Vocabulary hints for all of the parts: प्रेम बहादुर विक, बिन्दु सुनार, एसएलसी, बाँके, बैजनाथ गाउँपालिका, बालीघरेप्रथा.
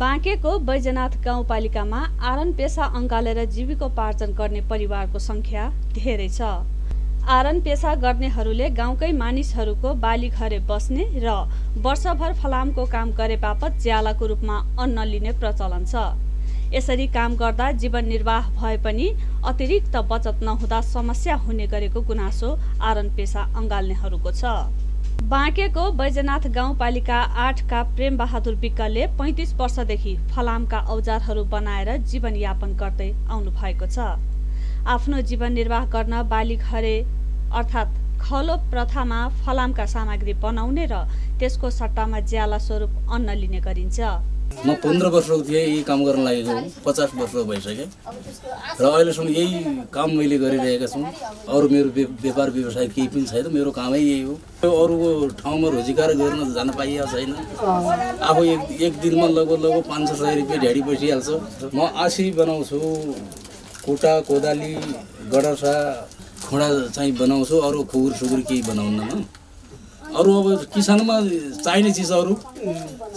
बाँकेको बैजनाथ गाउँपालिकामा आरन पेसा अंगालेर जीविकोपार्जन गर्ने परिवारको संख्या धेरै छ। आरन पेसा गर्नेहरूले गाउँकै मानिसहरूको बालीघरे बस्ने र वर्षभर फलामको काम गरे बापत ज्यालाको रूपमा अन्न लिने प्रचलन छ। यसरी काम गर्दा जीवन निर्वाह भए पनि अतिरिक्त बचत नहुँदा समस्या हुने गरेको गुनासो आरन पेसा अंगाल्नेहरूको छ। बाँकेको बैजनाथ गाउँपालिका 8 का प्रेम बहादुर विकले 35 वर्षदेखि फलामका औजारहरू बनाएर जीवनयापन गर्दै आउनु भएको छ। आफ्नो जीवन निर्वाह गर्न बालीघरे अर्थात् खलो प्रथामा फलामका सामग्री बनाउने र त्यसको सट्टामा ज्याला स्वरूप अन्न लिने गरिन्छ। म 15 वर्षको थिएँ यही काम गर्न लागेको, 50 वर्षको भइसक्यो र अहिलेसम्म यही काम मैले गरिरहेको छु। अरू मेरो व्यापार व्यवसाय केही पनि छैन, मेरो कामै यही हो। अरूको ठाउँमा रोजगार गर्न जान पाइएको छैन। आफू एक दिनमा लगभग 500-600 रुपियाँ ढाडी बसिहाल्छ। म आसी बनाउँछु, कुटा कोदाली गडसा खोँडा चाहिँ बनाउँछु, अरू खुकुर सुकुर केही बनाउन्न म। अरू अब किसानमा चाहिने चिजहरू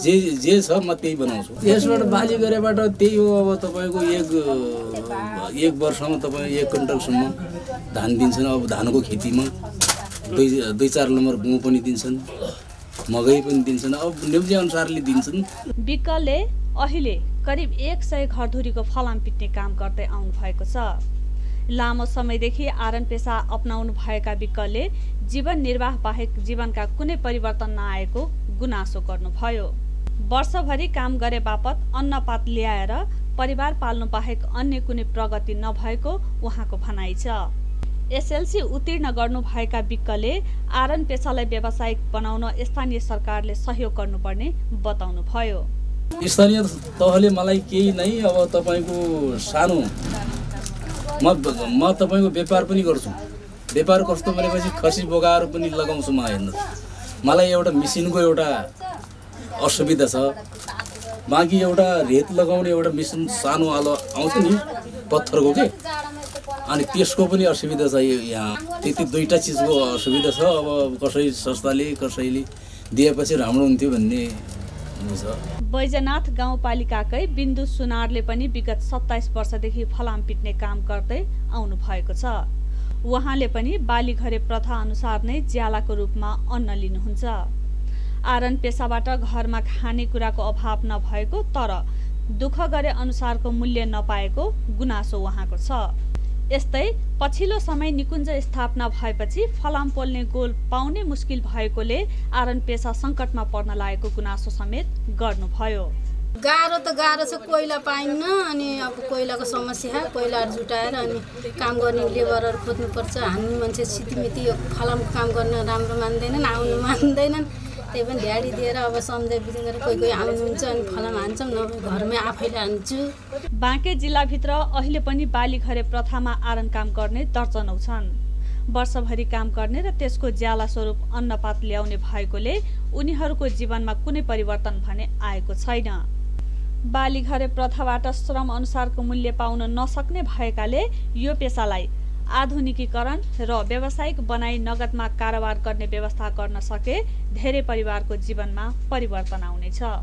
जे जे छ म त्यही बनाउँछु। यसबाट बालीघरेबाट त्यही हो। अब तपाईको एक वर्षमा तपाई 1 क्विन्टलसम्म धान दिन्छन्। अब धानको खेतीमा 2-4 नम्बर गहुँ पनि दिन्छन्, मकै पनि दिन्छन्, अब न्युज अनुसारले दिन्छन्। विकले अहिले करिब 100 घरधुरीको फलाम पिट्ने काम गर्दै आउनु भएको छ। लामो समयदेखि आरन पेसा अपनाउनु भएका विकले जीवन निर्वाह बाहेक जीवनका कुनै परिवर्तन नआएको गुनासो गर्नुभयो। वर्षभरि काम गरे बापत अन्नपात ल्याएर परिवार पाल्नु बाहेक अन्य कुनै प्रगति नभएको उहाँको भनाइ छ। एसएलसी उत्तीर्ण गर्नुभएका विकले आरन पेसालाई व्यावसायिक बनाउन स्थानीय सरकारले सहयोग गर्नुपर्ने बताउनुभयो। स्थानीय तहले मलाई केही नै, अब तपाईको सानो म तपाईको व्यापार पनि गर्छु। व्यापार कस्तो भनेपछि खसी बोगाहरू पनि लगाउँछु म। हेर्नु मलाई एउटा मेसिनको एउटा असुविधा छ, बाँकी एउटा रेत लगाउने एउटा मेसिन सानो आलो आउँछ नि पत्थरको के, अनि त्यसको पनि असुविधा छ। यहाँ त्यति दुईटा चिजको असुविधा छ। अब कसै संस्थाले कसैले दिएपछि राम्रो हुन्थ्यो भन्ने हुन्छ। बैजनाथ गाउँपालिकाकै बिन्दु सुनारले पनि विगत 27 वर्षदेखि फलाम पिट्ने काम गर्दै आउनु भएको छ। उहाँले पनि बालीघरे प्रथा अनुसार नै ज्यालाको रूपमा अन्न लिनुहुन्छ। आरन पेसाबाट घरमा खानेकुराको अभाव नभएको तर दुःख गरे अनुसारको मूल्य नपाएको गुनासो उहाँको छ। यस्तै पछिल्लो समय निकुञ्ज स्थापना भएपछि फलाम पोल्ने गोल पाउने मुस्किल भएकोले आरन पेसा संकटमा पर्न लागेको गुनासो समेत गर्नुभयो। गाह्रो त गाह्रो छ, कोइला पाइन्न, अनि अब कोइलाको समस्या, कोइलाहरू जुटाएर अनि काम गर्ने लेबरहरू खोज्नुपर्छ। हामी मान्छे सितिमिति यो फलामको काम गर्न राम्रो मान्दैनन्, आउनु मान्दैनन्। त्यही पनि ढ्याडी दिएर अब सम्झाइ बुझाइ गरेर कोही कोही आउनुहुन्छ, अनि फलाम हान्छौँ, नभए घरमै आफैले हान्छु। बाँके जिल्लाभित्र अहिले पनि बालीघरे प्रथामा आरन काम गर्ने दर्जनौ छन्। वर्षभरि काम गर्ने र त्यसको ज्याला स्वरूप अन्नपात ल्याउने भएकोले उनीहरूको जीवनमा कुनै परिवर्तन भने आएको छैन। बालीघरे प्रथाबाट श्रम अनुसारको मूल्य पाउन नसक्ने भएकाले यो पेसालाई आधुनिकीकरण र व्यावसायिक बनाई नगदमा कारोबार गर्ने व्यवस्था गर्न सके धेरै परिवारको जीवनमा परिवर्तन आउनेछ।